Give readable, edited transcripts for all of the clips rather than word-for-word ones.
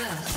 First love.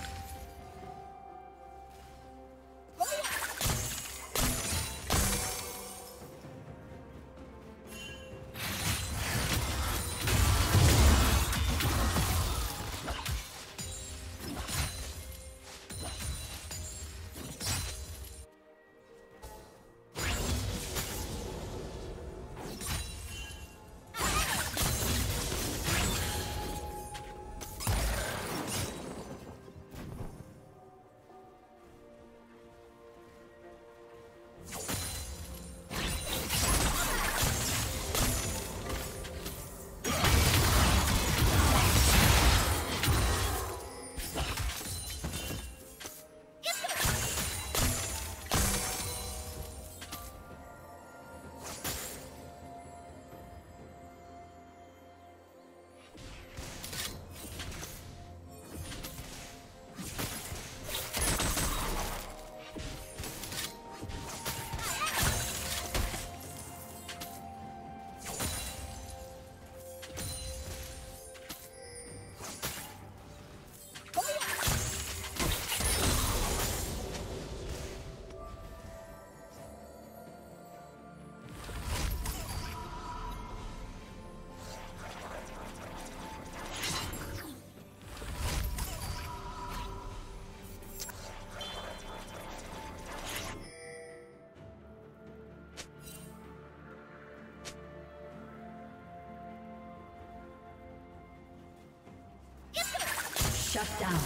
Shut down.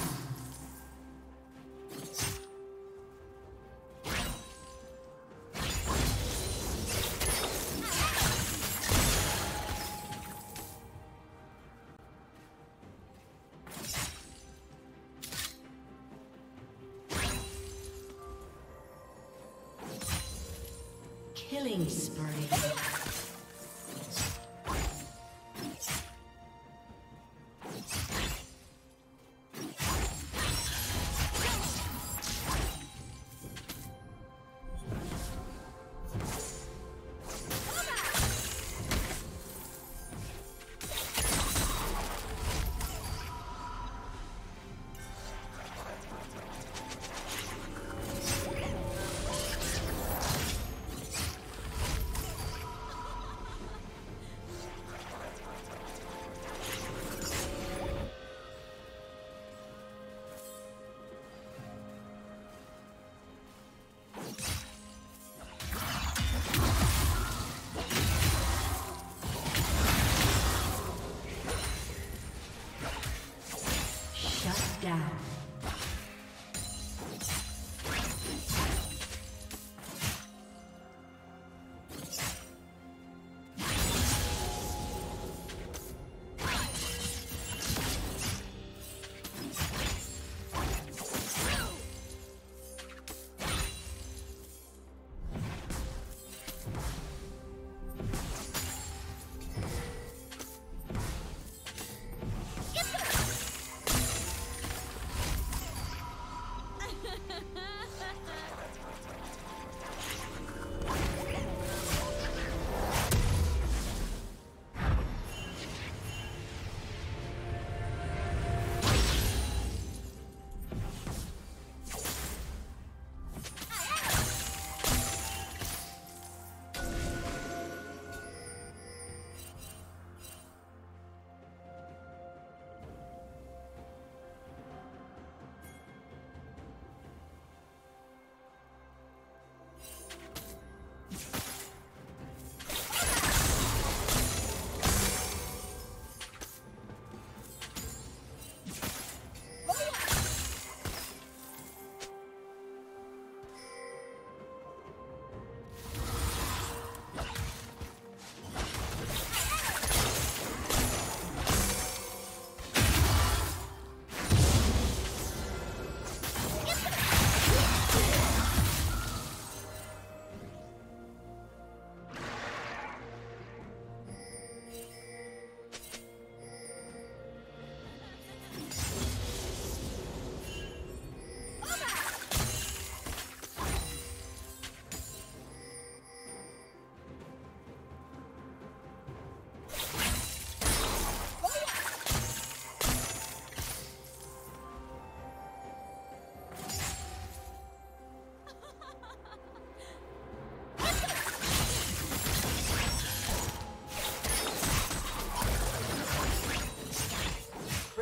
Killing spree.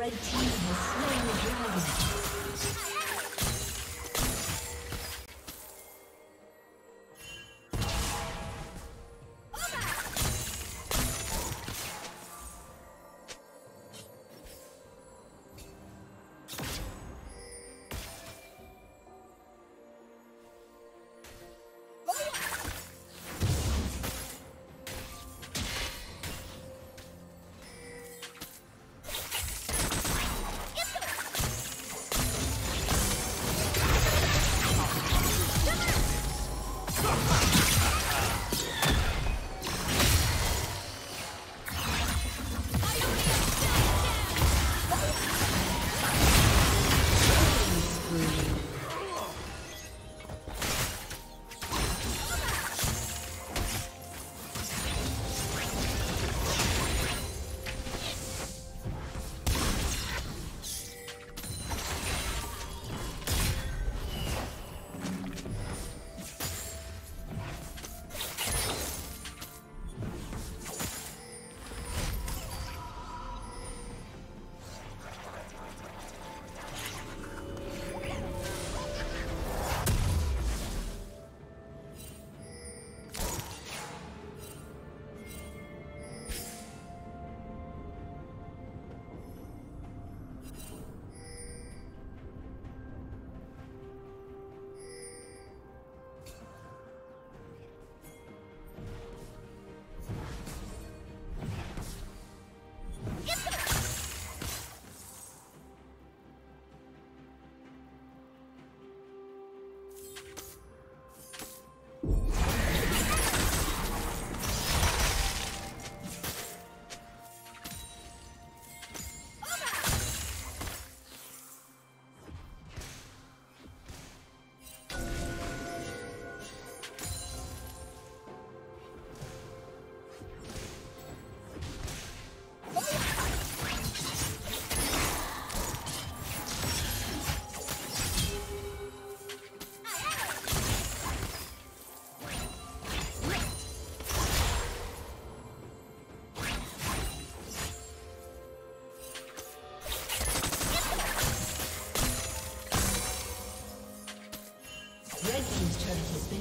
Red team has slain the dragon.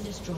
Destroyed.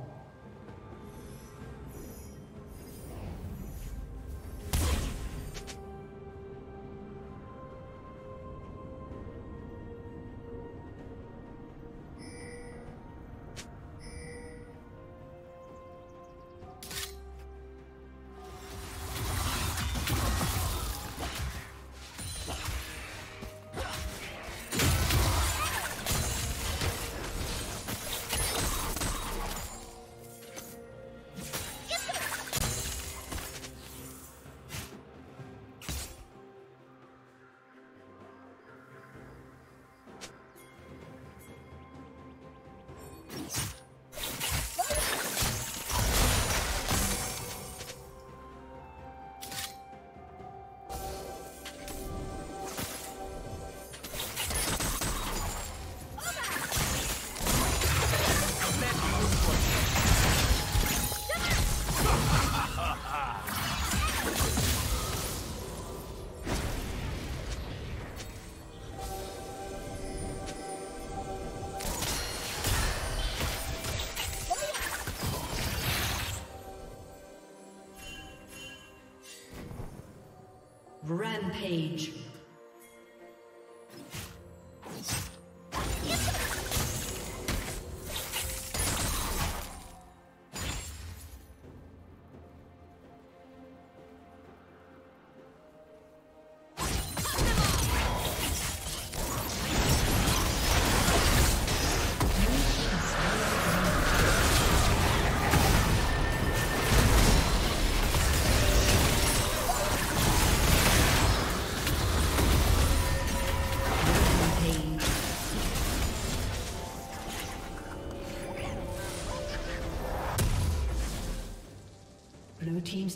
page. Team's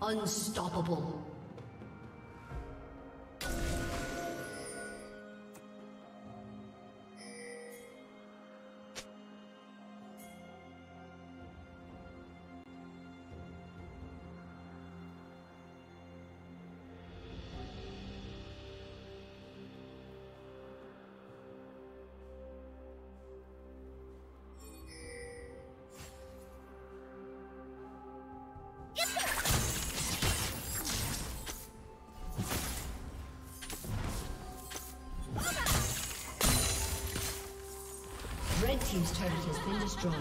Unstoppable. Team's turret has been destroyed.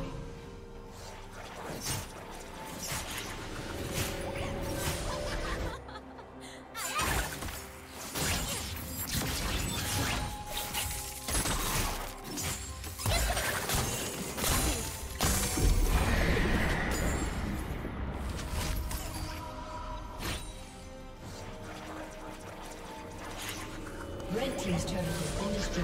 Red team's turret has been destroyed.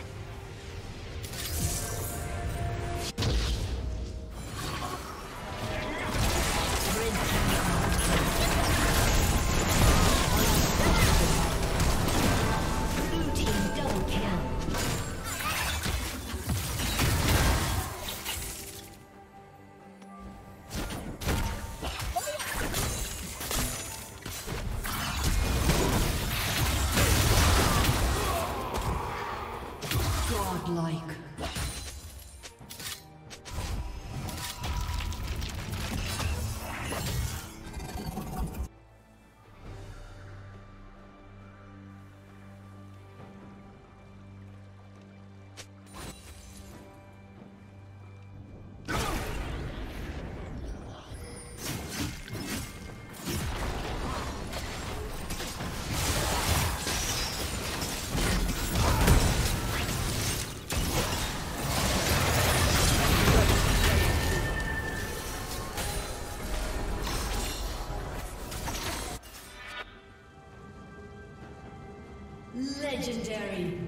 Legendary.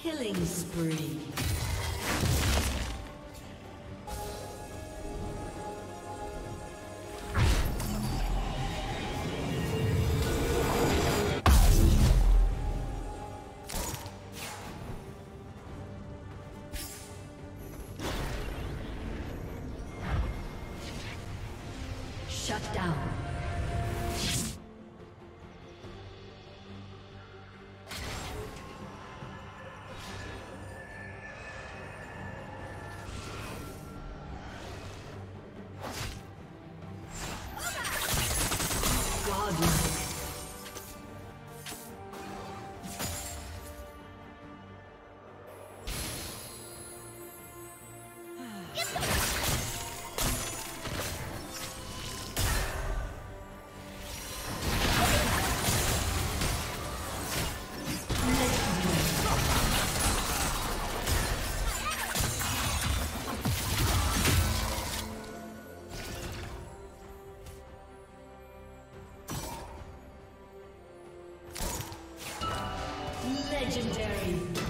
Killing spree. Shut down. Legendary.